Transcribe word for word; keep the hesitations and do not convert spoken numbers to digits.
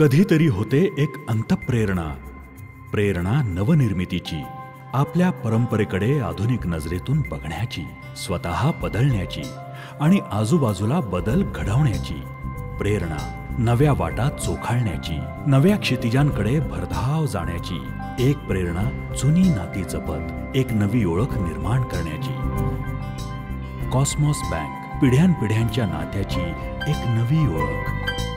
कधीतरी होते एक अंतःप्रेरणा, प्रेरणा नवनिर्मितीची, आपल्या परंपरेकडे आधुनिक नजरेतून बघण्याची, स्वतः बदलण्याची आणि आजूबाजूला बदल घडवण्याची प्रेरणा, नव्या वाटा चोखाळण्याची, नव्या क्षितिजांकडे भरधाव जाण्याची एक प्रेरणा, जुनी नाती जपत एक नवी ओळख निर्माण करण्याची. कॉस्मॉस बँक, पिढ्यानपिढ्यांच्या नात्याची एक नवी ओळख.